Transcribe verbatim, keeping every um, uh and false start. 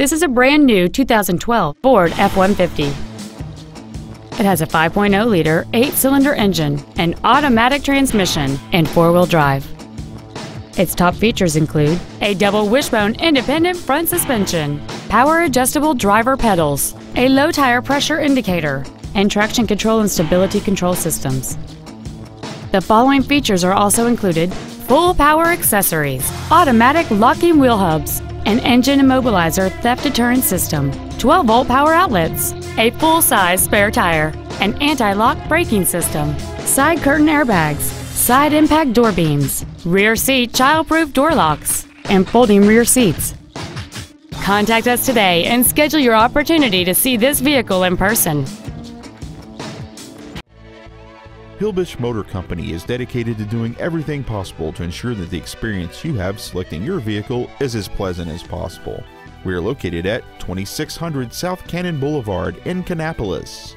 This is a brand new two thousand twelve Ford F one fifty. It has a five point oh liter eight-cylinder engine, an automatic transmission, and four-wheel drive. Its top features include a double wishbone independent front suspension, power adjustable driver pedals, a low tire pressure indicator, and traction control and stability control systems. The following features are also included: full power accessories, automatic locking wheel hubs, an engine immobilizer theft deterrent system, twelve volt power outlets, a full-size spare tire, an anti-lock braking system, side curtain airbags, side impact door beams, rear seat child-proof door locks, and folding rear seats. Contact us today and schedule your opportunity to see this vehicle in person. Hilbish Motor Company is dedicated to doing everything possible to ensure that the experience you have selecting your vehicle is as pleasant as possible. We are located at twenty-six hundred South Cannon Boulevard in Kannapolis.